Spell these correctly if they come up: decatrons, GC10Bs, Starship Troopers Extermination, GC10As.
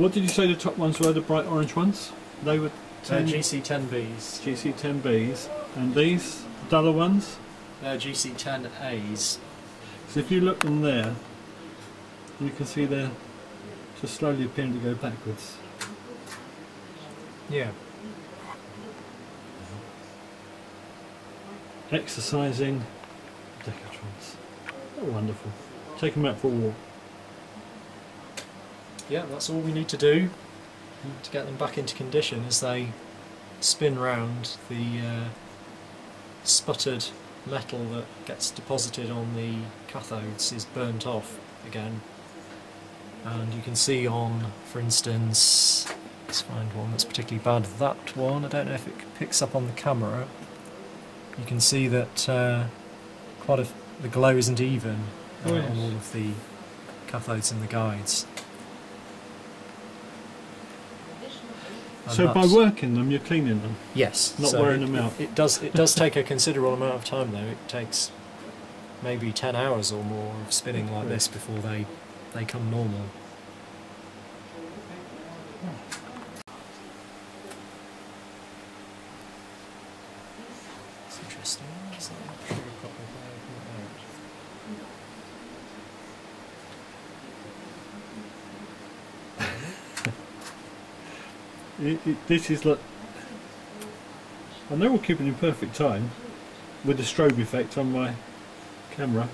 What did you say the top ones were, the bright orange ones? They were GC10Bs. GC10Bs. And these, the other ones? They're GC10As. So if you look in there, you can see they're just slowly appearing to go backwards. Yeah. Exercising decatrons. Oh, wonderful. Take them out for a walk. Yeah, that's all we need to do to get them back into condition as they spin round the sputtered metal that gets deposited on the cathodes is burnt off again. And you can see on, for instance, let's find one that's particularly bad. That one, I don't know if it picks up on the camera. You can see that quite the glow isn't even on all of the cathodes and the guides. And so by working them, you're cleaning them. Yes, not so wearing them out. It does take a considerable amount of time, though. It takes maybe 10 hours or more of spinning like this before they come normal. It's interesting. Isn't it? This is like, and they're all keeping in perfect time with the strobe effect on my camera.